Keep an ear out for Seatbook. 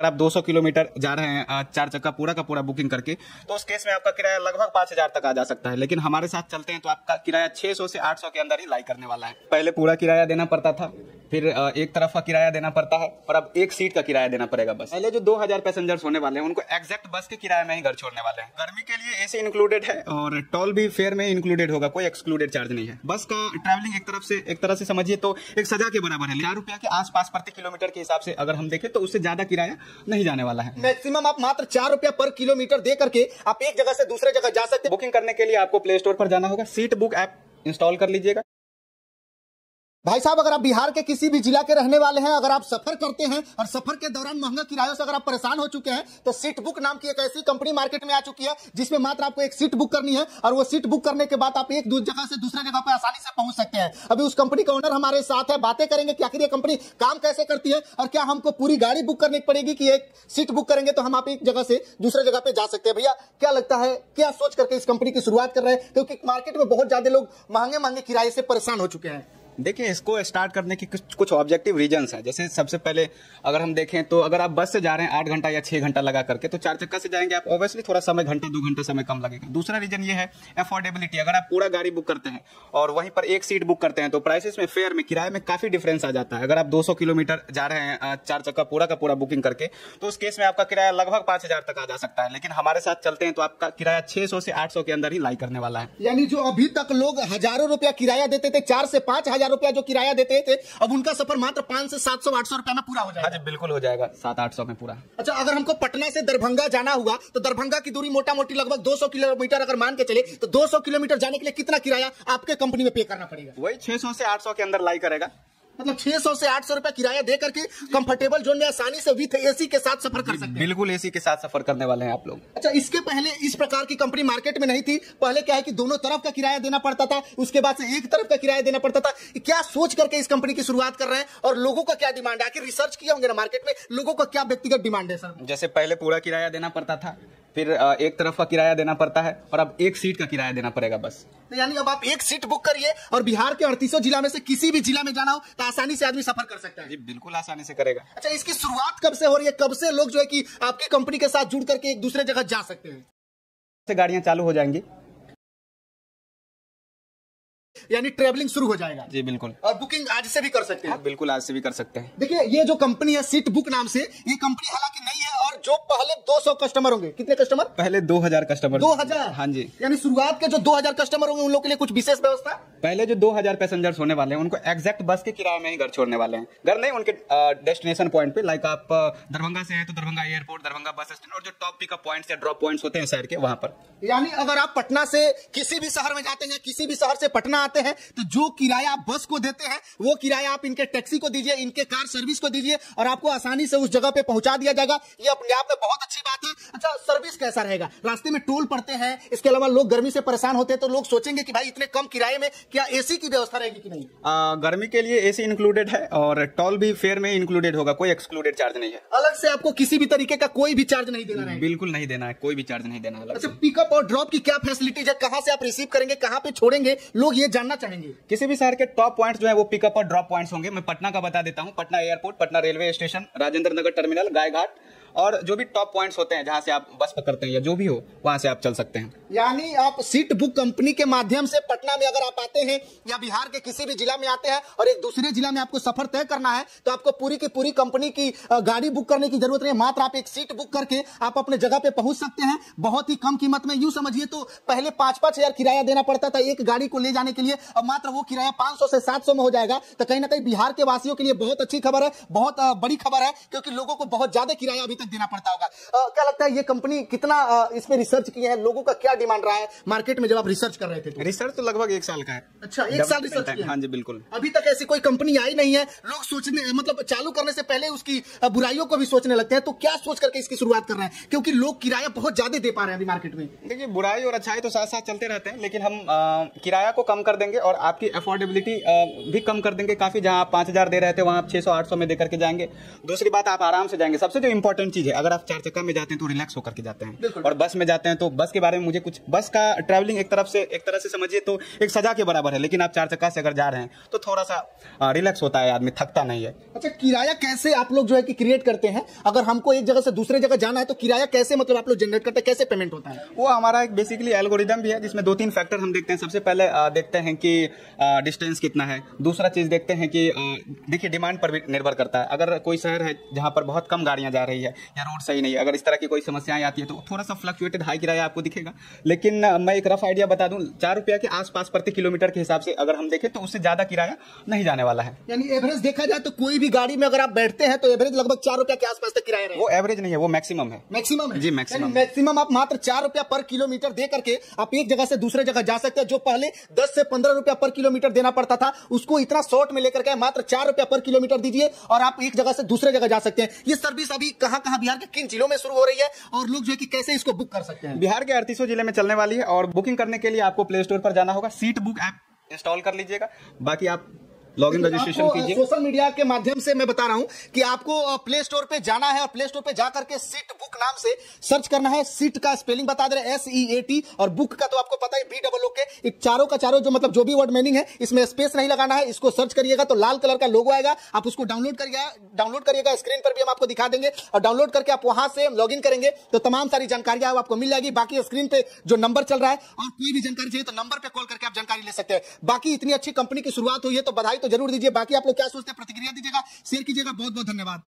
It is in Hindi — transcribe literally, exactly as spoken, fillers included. अगर आप दो सौ किलोमीटर जा रहे हैं चार चक्का पूरा का पूरा बुकिंग करके, तो उस केस में आपका किराया लगभग पाँच हजार तक आ जा सकता है। लेकिन हमारे साथ चलते हैं तो आपका किराया छह सौ से आठ सौ के अंदर ही लाई करने वाला है। पहले पूरा किराया देना पड़ता था, फिर एक तरफ का किराया देना पड़ता है, और अब एक सीट का किराया देना पड़ेगा बस। पहले जो दो हजार पैसेंजर्स होने वाले हैं उनको एक्जैक्ट बस के किराया में ही घर छोड़ने वाले हैं। गर्मी के लिए एसी इंक्लूडेड है और टोल भी फेयर में इंक्लूडेड होगा, कोई एक्सक्लूडेड चार्ज नहीं है। बस का ट्रैवलिंग एक तरफ से एक तरह से समझिए तो एक सजा के बराबर है। हजार रुपया के आसपास प्रति किलोमीटर के हिसाब से अगर हम देखें तो उससे ज्यादा किराया नहीं जाने वाला है। मैक्सिमम आप मात्र चार रुपया पर किलोमीटर दे करके आप एक जगह से दूसरे जगह जा सकते हैं। बुकिंग करने के लिए आपको प्ले स्टोर पर जाना होगा, सीट बुक ऐप इंस्टॉल कर लीजिएगा। भाई साहब, अगर आप बिहार के किसी भी जिला के रहने वाले हैं, अगर आप सफर करते हैं और सफर के दौरान महंगा किरायों से अगर आप परेशान हो चुके हैं, तो सीट बुक नाम की एक ऐसी कंपनी मार्केट में आ चुकी है जिसमें मात्र आपको एक सीट बुक करनी है और वो सीट बुक करने के बाद आप एक जगह से दूसरे जगह पर आसानी से पहुंच सकते हैं। अभी उस कंपनी का ओनर हमारे साथ है, बातें करेंगे कि आखिर ये कंपनी काम कैसे करती है और क्या हमको पूरी गाड़ी बुक करनी पड़ेगी कि एक सीट बुक करेंगे तो हम आप एक जगह से दूसरे जगह पर जा सकते हैं। भैया, क्या लगता है, क्या सोच करके इस कंपनी की शुरुआत कर रहे हैं, क्योंकि मार्केट में बहुत ज्यादा लोग महंगे महंगे किराए से परेशान हो चुके हैं? देखिए, इसको स्टार्ट करने की कुछ कुछ ऑब्जेक्टिव रीजंस है। जैसे सबसे पहले अगर हम देखें तो अगर आप बस से जा रहे हैं आठ घंटा या छः घंटा लगा करके, तो चार चक्का से जाएंगे आप, ऑब्वियसली थोड़ा समय घंटे दो घंटे समय कम लगेगा। दूसरा रीजन ये है अफोर्डेबिलिटी। अगर आप पूरा गाड़ी बुक करते हैं और वहीं पर एक सीट बुक करते हैं तो प्राइसेस में, फेयर में, किराए में काफ़ी डिफरेंस आ जाता है। अगर आप दो सौ किलोमीटर जा रहे हैं चार चक्का पूरा का पूरा बुकिंग करके, तो उस केस में आपका किराया लगभग पाँच हजार तक आ जा सकता है। लेकिन हमारे साथ चलते हैं तो आपका किराया छः सौ से आठ सौ के अंदर ही लाई करने वाला है। यानी जो अभी तक लोग हजारों रुपया किराया देते थे, चार से पाँच रुपया जो किराया देते थे, अब उनका सफर मात्र पांच से सात सौ आठ सौ रुपया में पूरा हो जाएगा। बिल्कुल हो जाएगा, सात आठ सौ में पूरा। अच्छा, अगर हमको पटना से दरभंगा जाना हुआ तो दरभंगा की दूरी मोटा मोटी लगभग दो सौ किलोमीटर अगर मान के चले, तो दो सौ किलोमीटर जाने के लिए कितना किराया आपके कंपनी में पे करना पड़ेगा? वही छह सौ से आठ सौ के अंदर लाई करेगा। मतलब छह सौ से आठ सौ रुपया किराया दे करके कंफर्टेबल जोन में आसानी से विथ एसी के साथ सफर कर सकते हैं। बिल्कुल एसी के साथ सफर करने वाले हैं आप लोग। अच्छा, इसके पहले इस प्रकार की कंपनी मार्केट में नहीं थी। पहले क्या है कि दोनों तरफ का किराया देना पड़ता था, उसके बाद से एक तरफ का किराया देना पड़ता था। क्या सोच करके इस कंपनी की शुरुआत कर रहे हैं और लोगों का क्या डिमांड है? आखिर रिसर्च किया होंगे ना मार्केट में, लोगों का क्या व्यक्तिगत डिमांड है सर? जैसे पहले पूरा किराया देना पड़ता था, फिर एक तरफ का किराया देना पड़ता है, और अब एक सीट का किराया देना पड़ेगा बस। यानी अब आप एक सीट बुक करिए और बिहार के अड़तीसों जिला में से किसी भी जिला में जाना हो तो आसानी से आदमी सफर कर सकता है। जी बिल्कुल, आसानी से करेगा। अच्छा, इसकी शुरुआत कब से हो रही है, कब से लोग जो है कि आपकी कंपनी के साथ जुड़ करके एक दूसरे जगह जा सकते हैं? से गाड़ियां चालू हो जाएंगी, यानी ट्रेवलिंग शुरू हो जाएगा। जी बिल्कुल, और बुकिंग आज से भी कर सकते हैं। हाँ, बिल्कुल आज से भी कर सकते हैं। देखिए, ये जो कंपनी है सीट बुक नाम से, ये कंपनी हालांकि नहीं है, और जो पहले दो सौ कस्टमर होंगे, कितने कस्टमर? पहले दो हजार कस्टमर। दो हजार? हाँ जी। यानी शुरुआत के जो दो हजार कस्टमर होंगे उन लोगों के लिए कुछ विशेष व्यवस्था? पहले जो दो हजार पैसेंजर्स होने वाले हैं उनको एग्जैक्ट बस के किराए में ही घर छोड़ने वाले हैं। घर नहीं, उनके डेस्टिनेशन पॉइंट पे। लाइक आप दरभंगा से है तो दरभंगा एयरपोर्ट, दरभंगा बस स्टैंड, और जो टॉप पिकअप पॉइंट्स या ड्रॉप पॉइंट्स होते हैं शहर के, वहाँ पर। यानी अगर आप पटना से किसी भी शहर में जाते हैं, किसी भी शहर से पटना आते हैं, तो जो किराया आप बस को देते हैं वो किराया आप इनके टैक्सी को दीजिए, इनके कार सर्विस को दीजिए, और आपको आसानी से उस जगह पे पहुंचा दिया जाएगा। ये अपने आप में बहुत अच्छी बात है। अच्छा, सर्विस कैसा रहेगा? रास्ते में टोल पड़ते हैं, इसके अलावा लोग गर्मी से परेशान होते हैं, तो लोग सोचेंगे कि भाई इतने कम किराए में क्या एसी की व्यवस्था रहेगी कि नहीं? आ, गर्मी के लिए एसी इंक्लूडेड है और टोल भी फेयर में इंक्लूडेड होगा, कोई एक्सक्लूडेड चार्ज नहीं है। अलग से आपको किसी भी तरीके का कोई भी चार्ज नहीं देना है? बिल्कुल नहीं देना है, कोई भी चार्ज नहीं देना। अच्छा, पिकअप और ड्रॉप की क्या फैसिलिटीज है? कहाँ से आप रिसीव करेंगे, कहाँ पे छोड़ेंगे, लोग ये जानना चाहेंगे। किसी भी शहर के टॉप पॉइंट्स जो है वो पिकअप और ड्रॉप पॉइंट्स होंगे। मैं पटना का बता देता हूँ, Patna airport, Patna railway station, Rajendra Nagar terminal, Gai Ghat, और जो भी टॉप पॉइंट्स होते हैं जहाँ से आप बस पकड़ते हैं या जो भी हो वहाँ से आप चल सकते हैं। यानी आप सीट बुक कंपनी के माध्यम से पटना में अगर आप आते हैं या बिहार के किसी भी जिला में आते हैं और एक दूसरे जिला में आपको सफर तय करना है, तो आपको पूरी की पूरी कंपनी की गाड़ी बुक करने की जरूरत नहीं है। मात्र आप एक सीट बुक करके आप अपने जगह पे पहुंच सकते हैं बहुत ही कम कीमत में। यूँ समझिए तो पहले पाँच पाँच हजार किराया देना पड़ता था एक गाड़ी को ले जाने के लिए, अब मात्र वो किराया पाँच सौ से सात सौ में हो जाएगा। तो कहीं ना कहीं बिहार के वासियों के लिए बहुत अच्छी खबर है, बहुत बड़ी खबर है, क्योंकि लोगों को बहुत ज्यादा किराया अभी देना पड़ता होगा। आ, क्या लगता है ये कंपनी कितना इसमें रिसर्च किया है, लोगों का क्या डिमांड रहा है मार्केट में जब आप रिसर्च कर रहे थे? तो रिसर्च तो लगभग एक साल का है। अच्छा, एक साल रिसर्च किया? हाँ जी बिल्कुल। अभी तक ऐसी कोई कंपनी आई नहीं है। लोग सोचने मतलब चालू करने से पहले उसकी बुराइयों को भी सोचने लगते हैं, तो क्या सोच करके इसकी शुरुआत कर रहे हैं, क्योंकि लोग किराया बहुत ज्यादा दे पा रहे हैं अभी मार्केट में? देखिए, बुराई और अच्छाई तो साथ साथ चलते रहते हैं, लेकिन हम किराया को कम कर देंगे और आपकी अफोर्डेबिलिटी भी कम कर देंगे काफी। जहाँ आप पांच हजार दे रहे थे वहाँ आप छह सौ आठ सौ में देकर के जाएंगे। दूसरी बात, आप आराम से जाएंगे। सबसे जो इम्पोर्टेंट चीज है, अगर आप चार चक्का में जाते हैं तो रिलैक्स होकर के जाते हैं, और बस में जाते हैं तो बस के बारे में मुझे कुछ। बस का ट्रैवलिंग एक तरफ से एक तरह से समझिए तो एक सजा के बराबर है, लेकिन आप चार चक्का से अगर जा रहे हैं तो थोड़ा सा रिलैक्स होता है, आदमी थकता नहीं है। अच्छा, किराया कैसे आप लोग जो है कि क्रिएट करते हैं? अगर हमको एक जगह से दूसरे जगह जाना है तो किराया कैसे मतलब आप लोग जनरेट करते हैं, कैसे पेमेंट होता है? वो हमारा एक बेसिकली एल्गोरिदम भी है जिसमें दो तीन फैक्टर हम देखते हैं। सबसे पहले देखते हैं कि डिस्टेंस कितना है, दूसरा चीज़ देखते हैं कि देखिए डिमांड पर भी निर्भर करता है। अगर कोई शहर है जहाँ पर बहुत कम गाड़ियाँ जा रही है या रोड सही नहीं है, अगर इस तरह की कोई समस्याएं आती है तो थोड़ा सा फ्लक्चुएटेड हाई किराया आपको दिखेगा। लेकिन मैं एक रफ आइडिया बता दूं, चार रुपया के आसपास प्रति किलोमीटर के हिसाब से अगर हम देखें तो उससे ज़्यादा किराया नहीं जाने वाला है। यानी एवरेज देखा जाए तो कोई भी गाड़ी में अगर आप बैठते हैं तो एवरेज लगभग चार रुपया के आसपास तक किराया। वो एवरेज नहीं है, वो मैक्सिमम है। मैक्सिमम जी, मैक्सिमम मैक्सिमम आप मात्र चार रुपया पर किलोमीटर दे करके आप एक जगह से दूसरे जगह जा सकते हैं। जो पहले दस से पंद्रह रुपया पर किलोमीटर देना पड़ता था उसको इतना शॉर्ट में लेकर के मात्र चार रुपया पर किलोमीटर दीजिए और आप एक जगह से दूसरे जगह जा सकते हैं। ये सर्विस अभी कहाँ कहाँ बिहार के किन जिलों में शुरू हो रही है और लोग जो है कि कैसे इसको बुक कर सकते हैं? बिहार के अड़तीसों जिले में चलने वाली है और बुकिंग करने के लिए आपको प्ले स्टोर पर जाना होगा, सीट बुक ऐप इंस्टॉल कर लीजिएगा। बाकी आप लॉगिन रजिस्ट्रेशन कीजिए। सोशल मीडिया के माध्यम से मैं बता रहा हूँ कि आपको प्ले स्टोर पे जाना है और प्ले स्टोर पे जाकर के सीट बुक नाम से सर्च करना है। सीट का स्पेलिंग बता दे रहे एस ई ए टी और बुक का तो आपको पता है बी डबल ओ के। चारों का चारों जो मतलब जो भी वर्ड मीनिंग है इसमें स्पेस नहीं लगाना है। इसको सर्च करिएगा तो लाल कलर का लोगो आएगा, आप उसको डाउनलोड करिएगा डाउनलोड करिएगा स्क्रीन पर भी हम आपको दिखा देंगे और डाउनलोड करके आप वहां से लॉग इन करेंगे तो तमाम सारी जानकारियां आपको मिल जाएगी। बाकी स्क्रीन पे जो नंबर चल रहा है और कोई भी जानकारी चाहिए तो नंबर पर कॉल करके आप जानकारी ले सकते हैं। बाकी इतनी अच्छी कंपनी की शुरुआत हुई है तो बधाई तो जरूर दीजिए। बाकी आप लोग क्या सोचते हैं प्रतिक्रिया दीजिएगा, शेयर कीजिएगा। बहुत बहुत धन्यवाद।